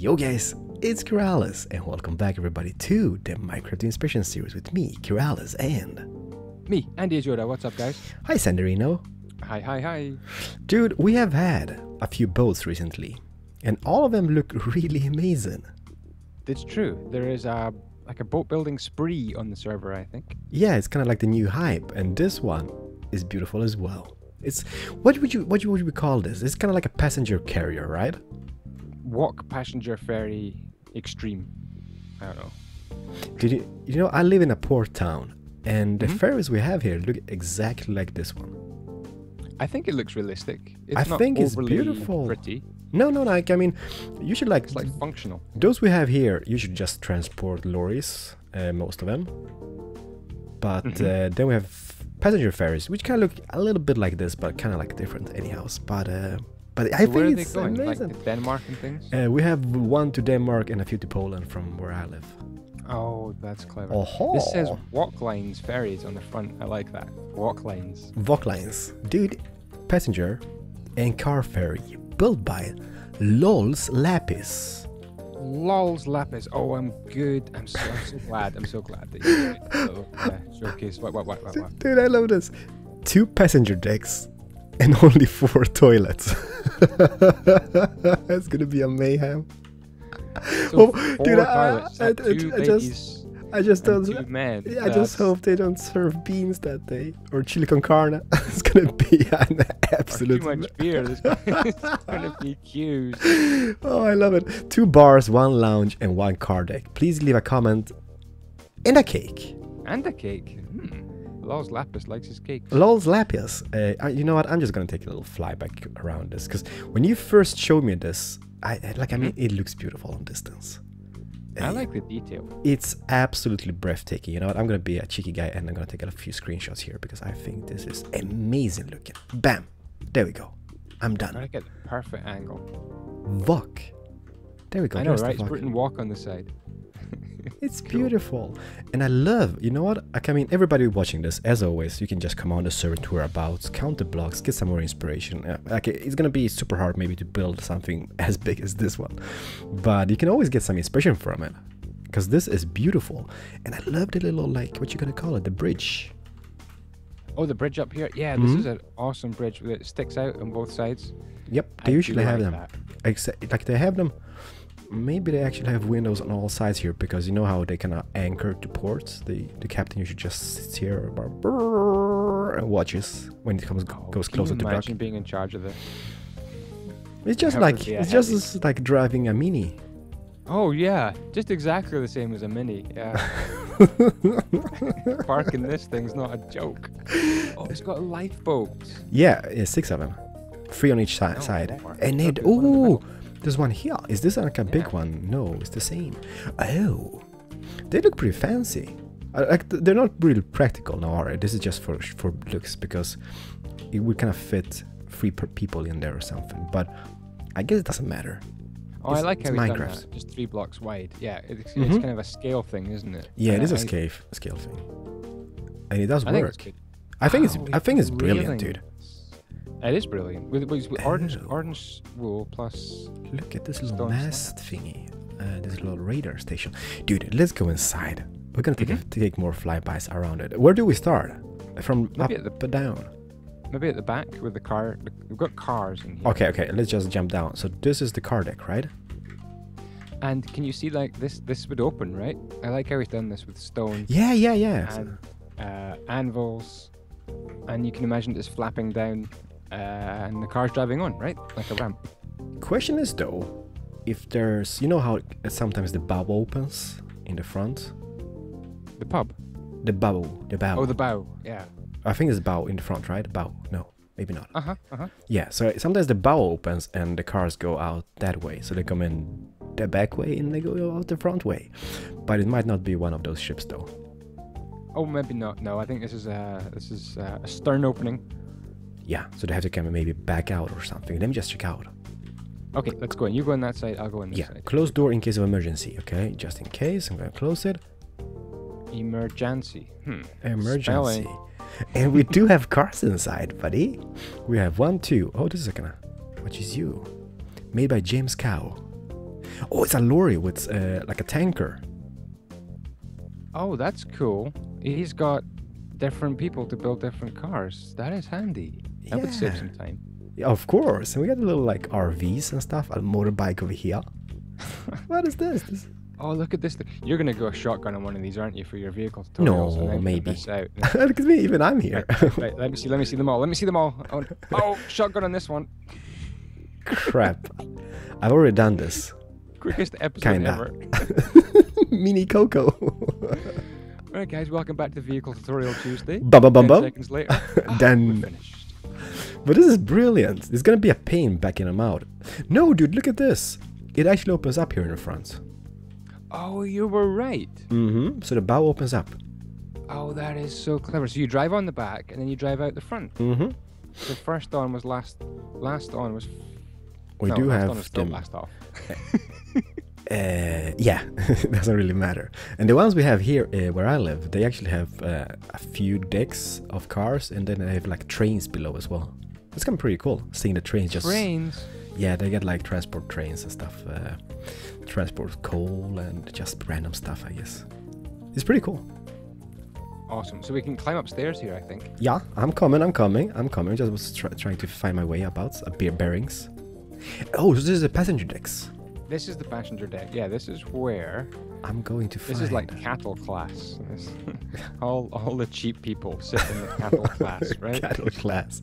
Yo guys, it's Keralis, and welcome back everybody to the Minecraft Inspiration series with me, Keralis, and... me, Andyisyoda. What's up guys? Hi Sanderino. Hi. Dude, we have had a few boats recently, and all of them look really amazing. It's true. There is a boat building spree on the server, I think. Yeah, it's kind of like the new hype, and this one is beautiful as well. It's... what would we call this? It's kind of like a passenger carrier, right? Walk passenger ferry extreme. I don't know. Did you know I live in a port town, and the ferries we have here look exactly like this one. I think it looks realistic. I think it's beautiful. Pretty. No. Like, I mean, you should like. It's like functional. Those we have here, you should just transport lorries, most of them. But then we have passenger ferries, which kind of look a little bit like this, but kind of like different, anyhow. But I think it's amazing. Like to Denmark and things? We have one to Denmark and a few to Poland from where I live. Oh, that's clever. Oh-ho. This says Walk Lines ferries on the front. I like that. Walk Lines. Walk Lines. Dude, passenger and car ferry built by Lolz Lapis. Lolz Lapis. Oh, I'm good. I'm so glad. I'm so glad that you showcase. What? Dude, I love this. 2 passenger decks. And only 4 toilets. It's gonna be a mayhem. So oh, dude, I just hope they don't serve beans that day or chili con carne. It's gonna be an absolute. Or too much beer. It's gonna be queues. Oh, I love it. 2 bars, 1 lounge, and 1 car deck. Please leave a comment and a cake. And a cake. Lolz Lapis likes his cake. Lolz Lapis. You know what? I'm just gonna take a little flyback around this, because when you first showed me this, I mean, it looks beautiful on distance. I like the detail. It's absolutely breathtaking. You know what? I'm gonna be a cheeky guy and I'm gonna take a few screenshots here because I think this is amazing looking. Bam! There we go. I'm done. I get the perfect angle. Walk. There we go. I know, right? It's written walk on the side. It's beautiful. Cool. And I love, you know what? I mean, everybody watching this, as always, you can just come on the server to whereabouts, count the blocks, get some more inspiration. Okay, it's gonna be super hard maybe to build something as big as this one, but you can always get some inspiration from it, because this is beautiful. And I love the little, like, what you gonna call it, the bridge. Oh, the bridge up here. Yeah, this is an awesome bridge that sticks out on both sides. Yep, they usually have them. Except, like, they have them. Maybe they actually have windows on all sides here, because you know how they cannot anchor to ports. The captain usually just sits here and watches when it goes closer to dock. Imagine being in charge of this. It's just like driving a mini. Oh yeah, just exactly the same as a mini. Yeah. Parking this thing's not a joke. Oh, it's got lifeboats. Yeah, it's 6 of them, 3 on each side, and it There's one here. Is this like a big one? No, it's the same. Oh, they look pretty fancy. Like, they're not really practical now, alright? This is just for looks, because it would kind of fit 3 people in there or something. But I guess it doesn't matter. Oh, I like how it's Minecraft. Done just 3 blocks wide. Yeah, it's kind of a scale thing, isn't it? Yeah, and it is a scale thing, and it does work. I think it's brilliant, dude. It is brilliant. With orange wool plus. Look at this little mast thingy. This little radar station. Dude, let's go inside. We're gonna take more flybys around it. Where do we start? From maybe up or down? Maybe at the back with the car. We've got cars in here. Okay. Let's just jump down. So this is the car deck, right? And can you see, like, this would open, right? I like how he's done this with stone. Yeah. And, anvils, and you can imagine this flapping down. And the car's driving on, right? Like a ramp. Question is though, if there's, you know how sometimes the bow opens in the front? The pub? The bow. Oh, the bow, yeah. I think it's bow in the front, right? Bow, no, maybe not. Yeah, so sometimes the bow opens and the cars go out that way. So they come in the back way and they go out the front way. But it might not be one of those ships though. Oh, maybe not. No, I think this is a stern opening. Yeah, so they have to kind of maybe back out or something. Let me just check out. Okay, let's go in. You go on that side, I'll go on this side. Yeah, close door in case of emergency, okay? Just in case, I'm going to close it. Emergency. Emergency. Spelling. And we do have cars inside, buddy. We have 1, 2. Oh, this is a kind of... What is you? Made by James Cowell. Oh, it's a lorry with like a tanker. Oh, that's cool. He's got different people to build different cars. That is handy. That would save some time. Yeah, of course. And we got a little like RVs and stuff. A motorbike over here. What is this? Oh, look at this thing. You're going to go shotgun on one of these, aren't you, for your vehicle tutorials? No, maybe. Look at me, even I'm here. Right, let me see them all. Oh, shotgun on this one. Crap. I've already done this. Quickest episode ever. Mini Coco. Alright guys, welcome back to Vehicle Tutorial Tuesday. 10 seconds later. Done. But this is brilliant. It's going to be a pain backing them out. No, dude, look at this. It actually opens up here in the front. Oh, you were right. Mm-hmm. So the bow opens up. Oh, that is so clever. So you drive on the back and then you drive out the front. Mm-hmm. So first on was last on was... We do have... last off. Yeah, it doesn't really matter. And the ones we have here where I live, they actually have a few decks of cars, and then they have like trains below as well. It's kind of pretty cool seeing the trains just... Trains? Yeah, they get like transport trains and stuff. Transport coal and just random stuff, I guess. It's pretty cool. Awesome. So we can climb upstairs here, I think. Yeah, I'm coming. Just was trying to find my way about bearings. Oh, so this is the passenger decks. This is the passenger deck. Yeah, this is where... I'm going to find... This is like cattle class. all the cheap people sit in the cattle class, right? Cattle class.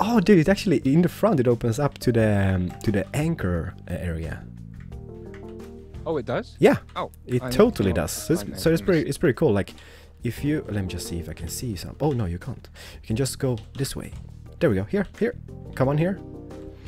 Oh, dude, it's actually in the front. It opens up to the anchor area. Oh, it does? Yeah. Oh, it totally does. So it's pretty cool. Like, if you... Let me just see if I can see some... Oh, no, you can't. You can just go this way. There we go. Here. Come on here.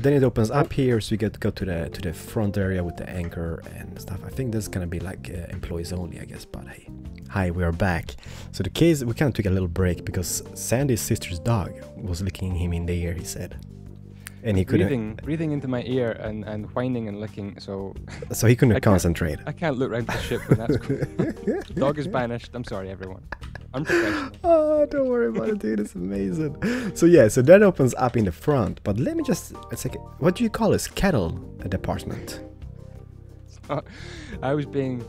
Then it opens up here, so you get to go to the front area with the anchor and stuff. I think this is gonna be like employees only, I guess. But hey, hi, we are back. So the kids, we kind of took a little break because Sandy's sister's dog was licking him in the ear. He said, and he couldn't breathing into my ear and whining and licking. So he couldn't concentrate. I can't look around the ship, but that's cool. Dog is banished. I'm sorry, everyone. Oh, don't worry about it, dude. It's amazing. So yeah, so that opens up in the front. But let me just, it's like, what do you call this? Cattle department. I was being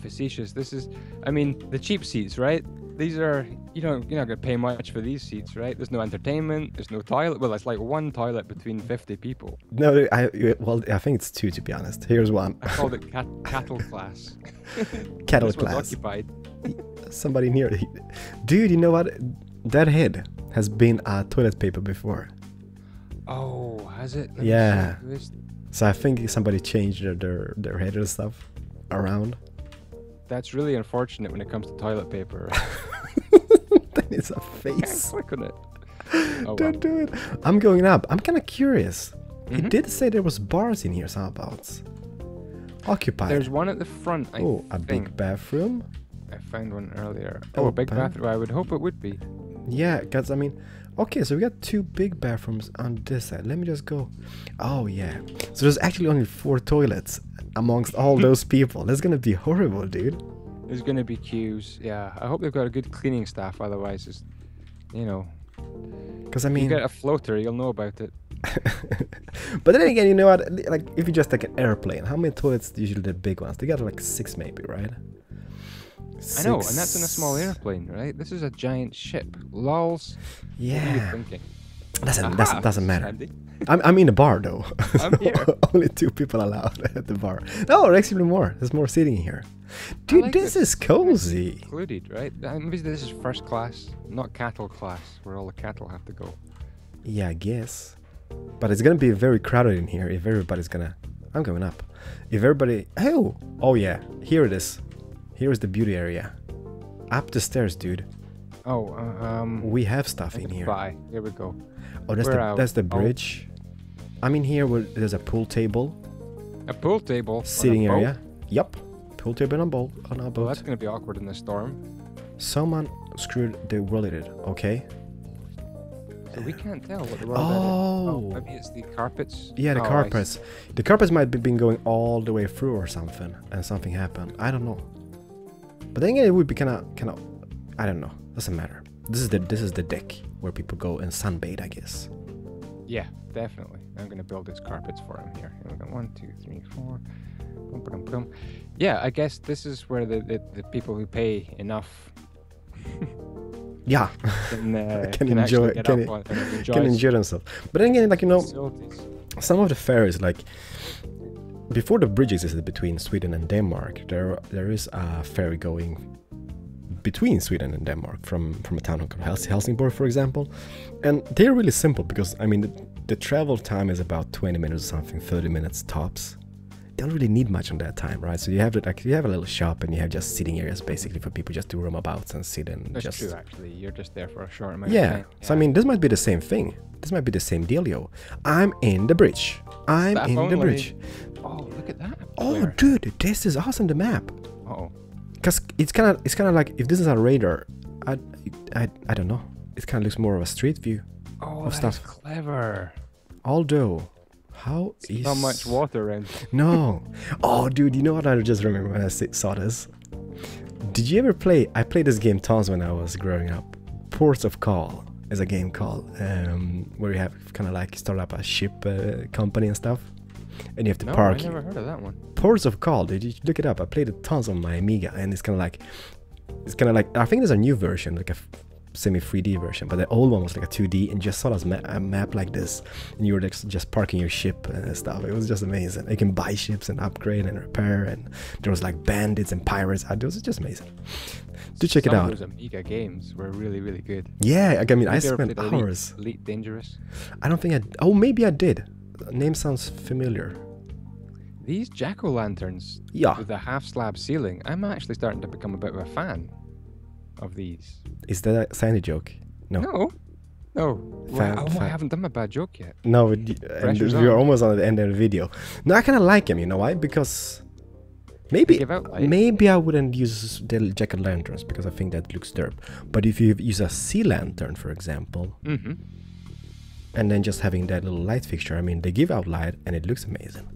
facetious. This is, I mean, the cheap seats, right? These are, you're not gonna pay much for these seats, right? There's no entertainment. There's no toilet. Well, it's like one toilet between 50 people. No, I think it's two, to be honest. Here's one. I called it cattle class. Cattle class. Occupied. Somebody near it. Dude, you know what? That head has been toilet paper before. Oh, has it? Yeah. So I think somebody changed their head and stuff around. That's really unfortunate when it comes to toilet paper. That is a face. Click on it. Oh, don't do it. I'm going up. I'm kind of curious. It did say there was bars in here somehow. Occupied. There's one at the front. I think. A big bathroom. I found one earlier. Oh, a big bathroom. I would hope it would be. Yeah, because I mean, okay, so we got two big bathrooms on this side. Let me just go. Oh, yeah. So there's actually only 4 toilets amongst all those people. That's going to be horrible, dude. There's going to be queues. Yeah. I hope they've got a good cleaning staff. Otherwise, it's, you know. Because I mean, you get a floater, you'll know about it. But then again, you know what? Like, if you just take an airplane, how many toilets usually the big ones? They got like 6, maybe, right? 6. I know, and that's in a small airplane, right? This is a giant ship. Lolz. Yeah. What are you thinking? Doesn't matter. I'm in the bar, though. I'm here. Only 2 people allowed at the bar. No, actually more. There's more seating here. Dude, like this is cozy. Included, right? This is first class, not cattle class, where all the cattle have to go. Yeah, I guess. But it's going to be very crowded in here if everybody's going to... I'm going up. If everybody... Oh, yeah. Here it is. Here is the beauty area. Up the stairs, dude. Oh, we have stuff in here. Here we go. Oh, that's the bridge. I'm in here where there's a pool table. A pool table? Sitting area. Boat? Yep. Pool table on a boat. Well, that's going to be awkward in the storm. Someone screwed the related, okay? So we can't tell what the world is. Oh, maybe it's the carpets. Yeah, the carpets. The carpets might have been going all the way through or something, and something happened. I don't know. But then it would be kind of, I don't know. Doesn't matter. This is the deck where people go and sunbathe, I guess. Yeah, definitely. I'm gonna build these carpets for him here. We got 1, 2, 3, 4. them. Yeah, I guess this is where the people who pay enough yeah can enjoy it, can enjoy themselves. But then again, like, you know, some of the ferries, like before the bridge existed between Sweden and Denmark, there is a ferry going between Sweden and Denmark from a town called Helsingborg, for example, and they're really simple because I mean the travel time is about 20 minutes or something, 30 minutes tops. They don't really need much on that time, right? So you have like you have a little shop and you have just sitting areas basically for people just to roam about and sit and that's just. That's true, actually. You're just there for a short amount of time. Yeah. So I mean, this might be the same thing. This might be the same dealio. I'm in the bridge. I'm Staff in only. The bridge. Oh, look at that. Oh, Where? Dude, this is awesome. The map. Oh. Because it's kind of like if this is a radar, I don't know. It kind of looks more of a street view. Oh, of that's stuff. Clever. Although. How is... Not much water in. No. Oh, dude, you know what I just remember when I saw this? Did you ever play... I played this game tons when I was growing up. Ports of Call is a game called, where you have kind of like start up a ship company and stuff. And you have to park. I never heard of that one. Ports of Call, did you look it up? I played it tons on my Amiga, and it's kind of like... I think there's a new version, like a... semi-3D version, but the old one was like a 2D and just saw a map like this and you were just parking your ship and stuff. It was just amazing. You can buy ships and upgrade and repair, and there was like bandits and pirates. It was just amazing. Do check it out. Those Amiga games were really, really good. Yeah, like, I mean, I spent hours. Elite Dangerous? I don't think I... Oh, maybe I did. The name sounds familiar. These jack-o'-lanterns with a half-slab ceiling, I'm actually starting to become a bit of a fan. Of these. Is that a Sandy joke? No. No. No. Well, I haven't done my bad joke yet. No, we're almost on the end of the video. No, I kind of like him. You know why? Because maybe I wouldn't use the jack-o'-lanterns because I think that looks derp. But if you use a sea lantern, for example, and then just having that little light fixture, I mean, they give out light and it looks amazing.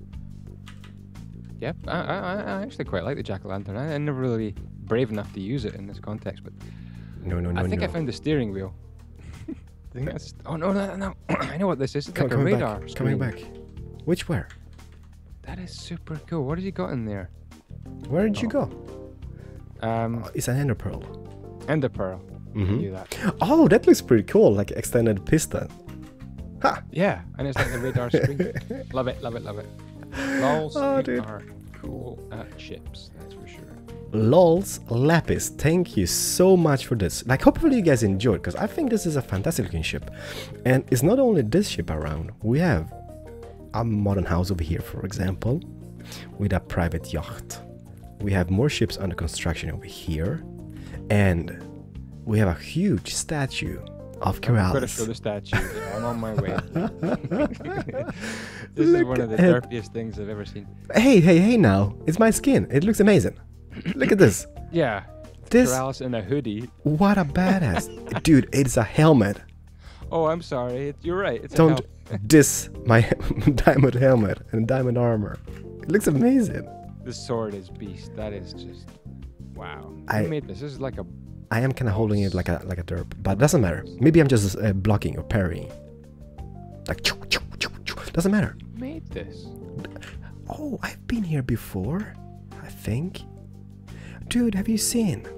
Yep, I actually quite like the jack-o'-lantern. I never really brave enough to use it in this context, but I found the steering wheel. I think that's... Oh no! I know what this is. It's like a radar screen. Coming back. Which where? That is super cool. What have you got in there? Where did you go? It's an ender pearl. Ender pearl. I knew that. Oh, that looks pretty cool. Like extended piston. Ha! Yeah, and it's like a radar screen. Love it! Love it! Love it! Lolz, you are cool at chips, that's for sure. Lolz Lapis, thank you so much for this. Like, hopefully you guys enjoyed, because I think this is a fantastic looking ship. And it's not only this ship around, we have a modern house over here, for example, with a private yacht. We have more ships under construction over here. And we have a huge statue of Keralis. I'm going to show the statue. Yeah, I'm on my way. This is one of the derpiest things I've ever seen. Hey, hey, hey now. It's my skin. It looks amazing. Look at this. Yeah. This Keralis in a hoodie. What a badass. Dude, it's a helmet. Oh, I'm sorry. You're right. It's Don't diss my diamond helmet and diamond armor. It looks amazing. This sword is beast. That is just... Wow. Who made this? This is like a... I am kind of holding it like a derp, but doesn't matter. Maybe I'm just blocking or parrying. Like choo, choo, choo, choo. Doesn't matter. You made this. Oh, I've been here before, I think. Dude, have you seen?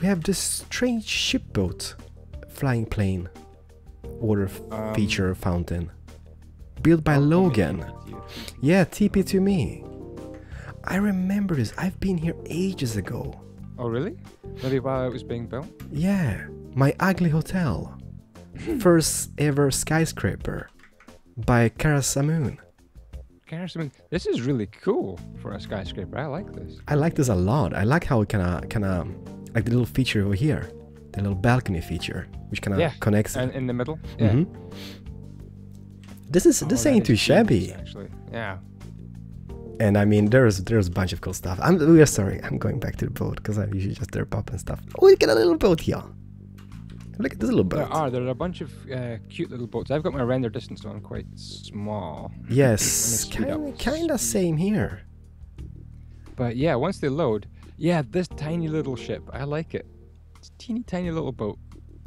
We have this strange shipboat, flying plane, water feature fountain, built by Logan. Yeah, TP to me. I remember this. I've been here ages ago. Oh really? Maybe while it was being built? Yeah, my ugly hotel. First ever skyscraper by Kara Samoon. Kara Samoon, this is really cool for a skyscraper. I like this. I like this a lot. I like how it kinda like the little feature over here. The little balcony feature, which kinda connects and in the middle. Yeah. This ain't too shabby. Actually. Yeah. And I mean, there's a bunch of cool stuff. We're sorry, I'm going back to the boat because I usually just derp up and stuff. Oh, we got a little boat here. Look at this little boat. There are a bunch of cute little boats. I've got my render distance on quite small. Yes, kind of same here. But yeah, once they load, yeah, this tiny little ship, I like it. It's a teeny tiny little boat.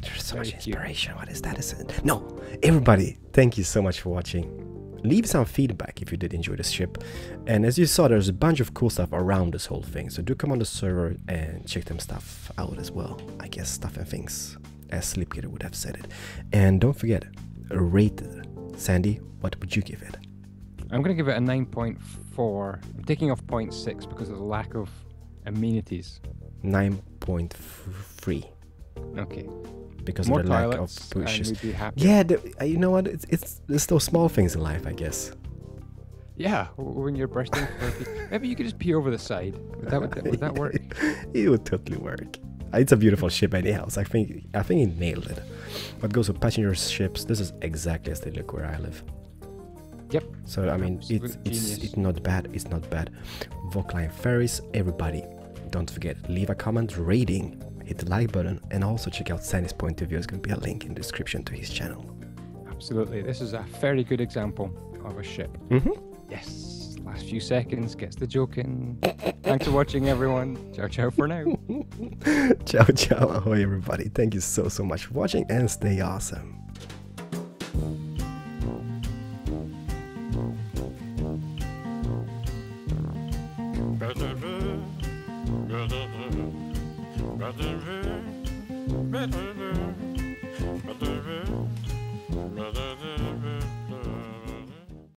There's so much inspiration. What is that? No, everybody, thank you so much for watching. Leave some feedback if you did enjoy this ship, and as you saw, there's a bunch of cool stuff around this whole thing, so do come on the server and check them stuff out as well. I guess stuff and things, as Sleepgator would have said it. And don't forget, rate it. Sandy, what would you give it? I'm going to give it a 9.4. I'm taking off 0.6 because of the lack of amenities. 9.3. Okay. Because more of the lack of pushes. Yeah, you know what? It's those small things in life, I guess. Yeah, when you're bursting for maybe you could just pee over the side. Would that work? It would totally work. It's a beautiful ship anyhow, so I think it nailed it. What goes with passenger ships, this is exactly as they look where I live. Yep. So I mean, it's not bad. It's not bad. Volkline ferries, everybody. Don't forget, leave a comment, rating, hit the like button, and also check out Sandy's point of view. There's going to be a link in the description to his channel. Absolutely, this is a very good example of a ship. Yes, last few seconds gets the joke in. Thanks for watching, everyone. Ciao, ciao for now. Ciao, ciao, ahoy, everybody. Thank you so much for watching, and stay awesome. Better,